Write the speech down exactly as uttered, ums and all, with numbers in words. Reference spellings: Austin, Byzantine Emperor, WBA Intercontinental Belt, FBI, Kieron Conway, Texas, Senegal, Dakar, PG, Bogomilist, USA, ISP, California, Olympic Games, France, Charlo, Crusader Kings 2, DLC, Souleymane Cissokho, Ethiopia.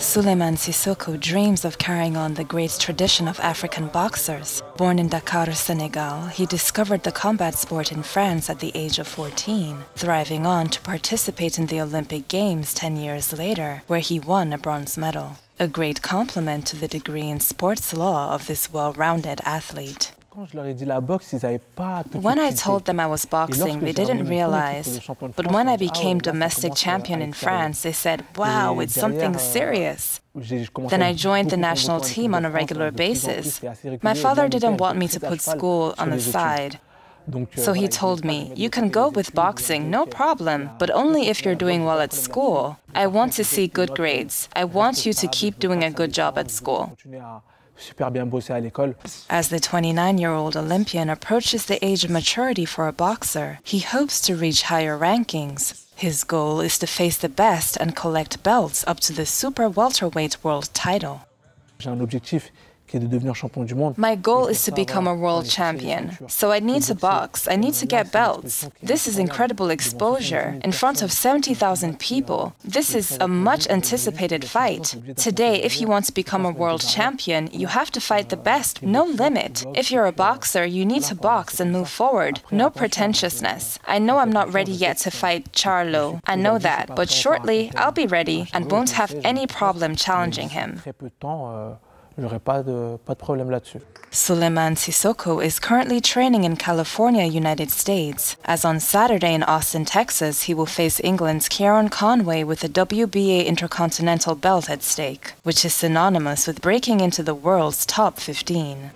Souleymane Cissokho dreams of carrying on the great tradition of African boxers. Born in Dakar, Senegal, he discovered the combat sport in France at the age of fourteen, thriving on to participate in the Olympic Games ten years later, where he won a bronze medal. A great compliment to the degree in sports law of this well-rounded athlete. When I told them I was boxing, they didn't realize. But when I became domestic champion in France, they said, wow, it's something serious. Then I joined the national team on a regular basis. My father didn't want me to put school on the side. So he told me, you can go with boxing, no problem, but only if you're doing well at school. I want to see good grades. I want you to keep doing a good job at school. As the twenty-nine-year-old Olympian approaches the age of maturity for a boxer, he hopes to reach higher rankings. His goal is to face the best and collect belts up to the super welterweight world title. My goal is to become a world champion, so I need to box, I need to get belts. This is incredible exposure, in front of seventy thousand people. This is a much-anticipated fight. Today, if you want to become a world champion, you have to fight the best, no limit. If you're a boxer, you need to box and move forward, no pretentiousness. I know I'm not ready yet to fight Charlo, I know that, but shortly, I'll be ready and won't have any problem challenging him. Souleymane Cissokho is currently training in California, United States, as on Saturday in Austin, Texas, he will face England's Kieron Conway with the W B A Intercontinental Belt at stake, which is synonymous with breaking into the world's top fifteen.